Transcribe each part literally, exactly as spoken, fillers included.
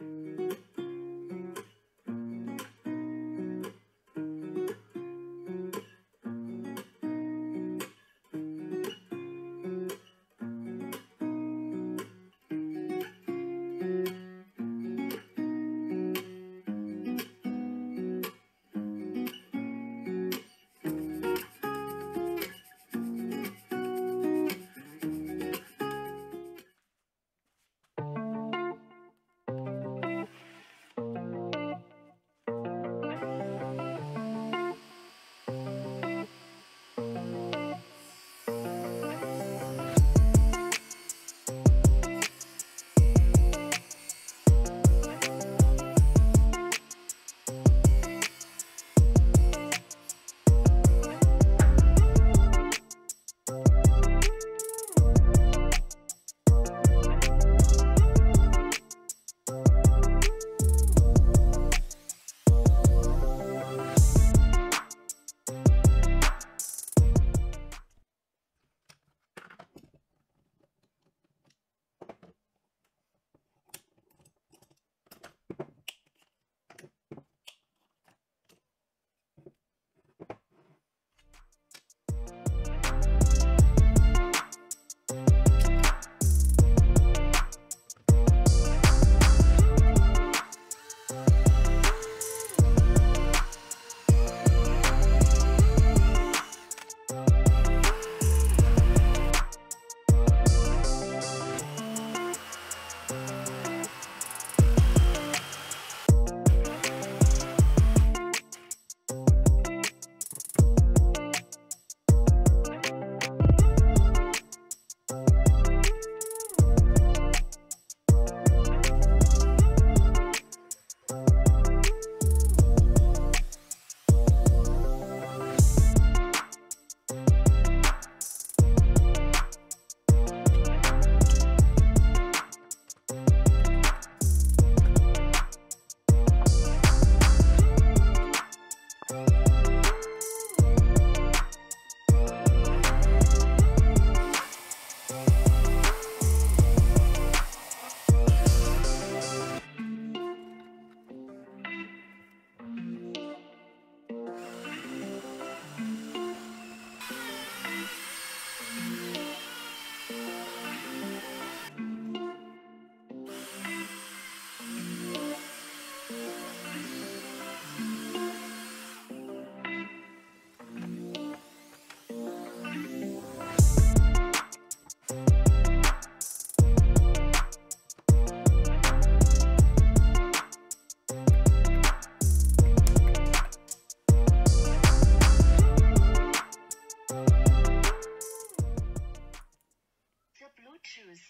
Bluetooth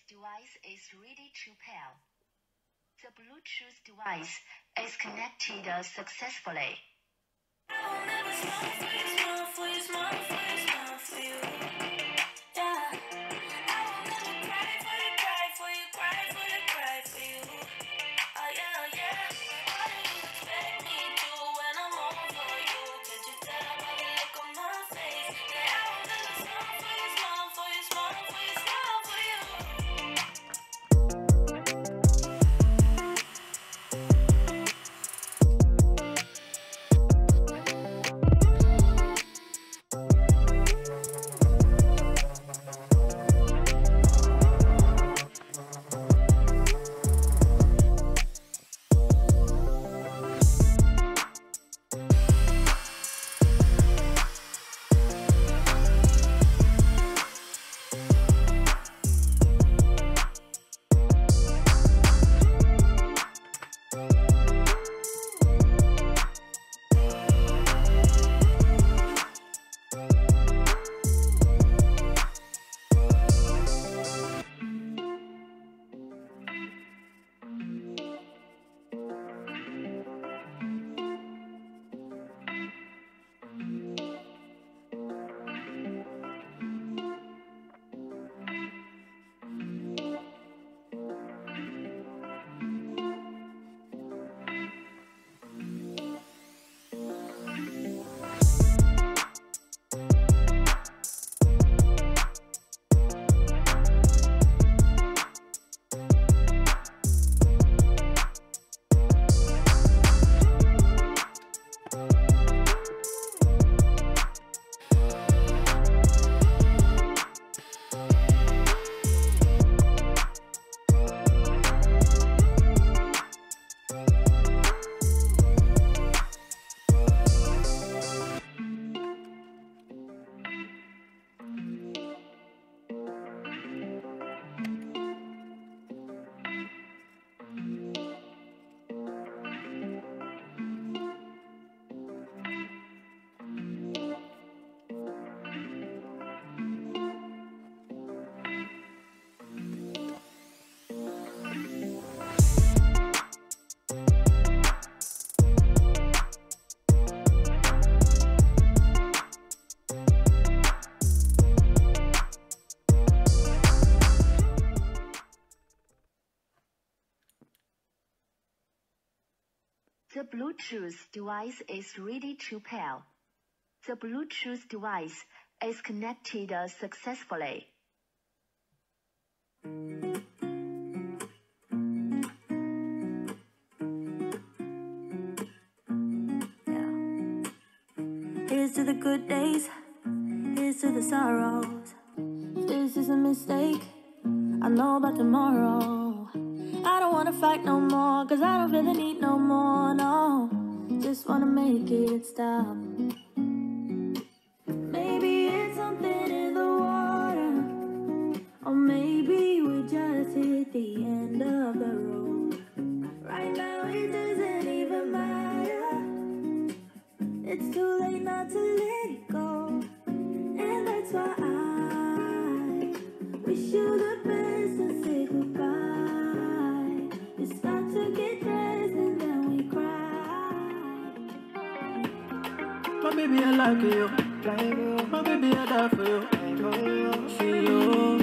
device is ready to pair. The Bluetooth device is connected successfully. Thank you. The Bluetooth device is ready to pair. The Bluetooth device is connected successfully. Yeah. Here's to the good days, here's to the sorrows. This is a mistake, I know about tomorrow. I don't wanna fight no more, cause I don't feel the need no more, no. Just wanna make it stop. Maybe it's something in the water, or maybe we just hit the end of the road. Right now it doesn't even matter, it's too late not to let it go. And that's why I wish you the best and say goodbye. You start to get dressed and then we cry. My baby, I like you. My baby, I die for you. See you.